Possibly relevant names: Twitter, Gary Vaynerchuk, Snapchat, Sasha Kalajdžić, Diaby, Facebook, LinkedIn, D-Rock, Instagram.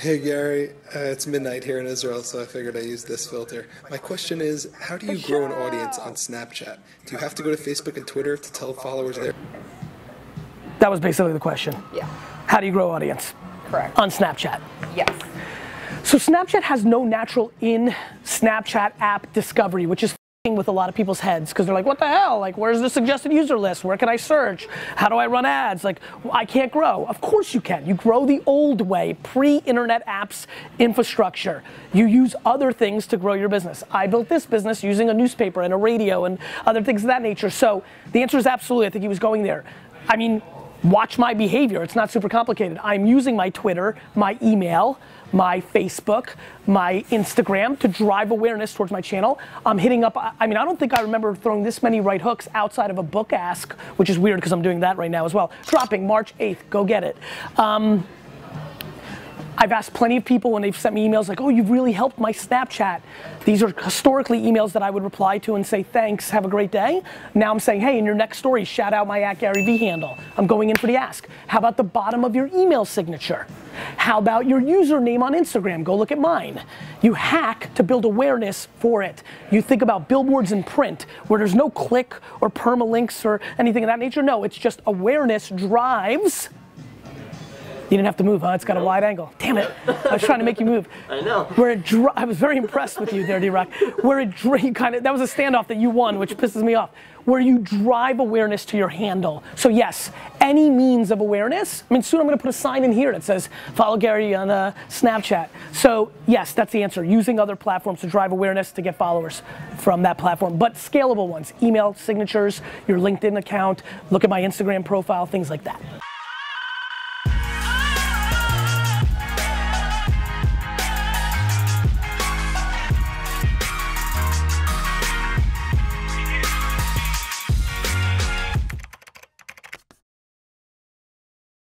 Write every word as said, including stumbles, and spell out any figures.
Hey Gary, uh, it's midnight here in Israel, so I figured I'd use this filter. My question is, how do you grow an audience on Snapchat? Do you have to go to Facebook and Twitter to tell followers there? That was basically the question. Yeah. How do you grow audience? Correct. On Snapchat. Yes. So Snapchat has no natural in Snapchat app discovery, which is with a lot of people's heads, because they're like, what the hell? Like, where's the suggested user list? Where can I search? How do I run ads? Like, I can't grow. Of course you can. You grow the old way, pre-internet apps infrastructure. You use other things to grow your business. I built this business using a newspaper and a radio and other things of that nature. So the answer is absolutely, I think he was going there. I mean, watch my behavior. It's not super complicated. I'm using my Twitter, my email, my Facebook, my Instagram to drive awareness towards my channel. I'm hitting up, I mean, I don't think I remember throwing this many right hooks outside of a book ask, which is weird because I'm doing that right now as well. Dropping March eighth, go get it. Um, I've asked plenty of people when they've sent me emails like, oh, you've really helped my Snapchat. These are historically emails that I would reply to and say, thanks, have a great day. Now I'm saying, hey, in your next story, shout out my at Gary V handle. I'm going in for the ask. How about the bottom of your email signature? How about your username on Instagram? Go look at mine. You hack to build awareness for it. You think about billboards in print where there's no click or permalinks or anything of that nature. No, it's just awareness drives. You didn't have to move, huh? It's got no. A wide angle. Damn it. I was trying to make you move. I know. Where it dri I was very impressed with you there, D-Rock. Where it dri kind of, that was a standoff that you won, which pisses me off. Where you drive awareness to your handle. So yes, any means of awareness. I mean, soon I'm going to put a sign in here that says, follow Gary on uh, Snapchat. So yes, that's the answer. Using other platforms to drive awareness to get followers from that platform. But scalable ones. Email signatures, your LinkedIn account, look at my Instagram profile, things like that.